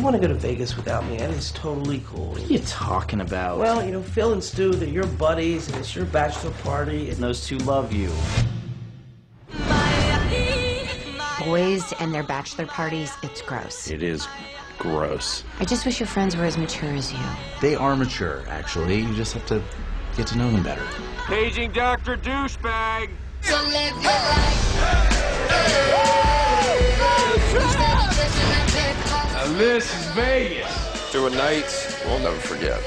you want to go to Vegas without me, that is totally cool. What are you talking about? Well, you know, Phil and Stu, they're your buddies, and it's your bachelor party, and those two love you. Boys and their bachelor parties, it's gross. It is gross. I just wish your friends were as mature as you. They are mature, actually. You just have to get to know them better. Paging Dr. Douchebag. Now this is Vegas. 2 nights we'll never forget.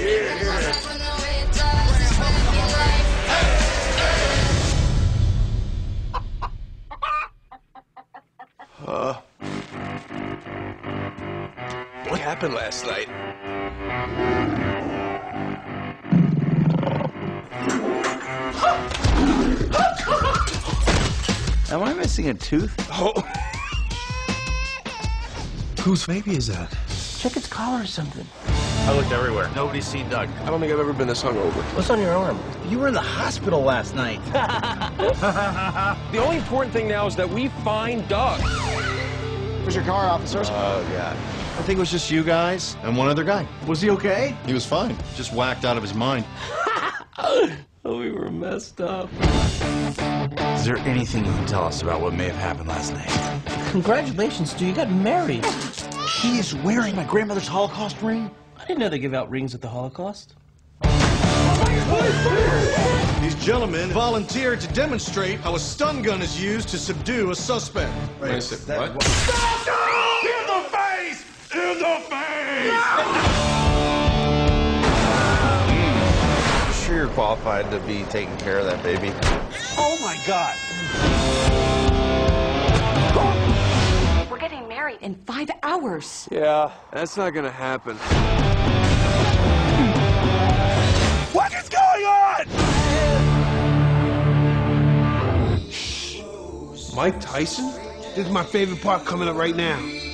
Yeah. What happened last night? Am I missing a tooth? Oh. Whose baby is that? Check its collar or something. I looked everywhere. Nobody's seen Doug. I don't think I've ever been this hungover. What's on your arm? You were in the hospital last night. The only important thing now is that we find Doug. Where's your car, officers? Oh, God. I think it was just you guys and one other guy. Was he okay? He was fine. Just whacked out of his mind. Oh, we were messed up. Is there anything you can tell us about what may have happened last night? Congratulations, Stu. You got married. She is wearing my grandmother's Holocaust ring. I didn't know they give out rings at the Holocaust. These gentlemen volunteered to demonstrate how a stun gun is used to subdue a suspect. Wait, what? Stop! In the face! In the face! No! I'm sure you're qualified to be taking care of that baby. Oh my God! We're getting married in 5 hours. Yeah, that's not gonna happen. What is going on? Shh. Mike Tyson? This is my favorite part coming up right now.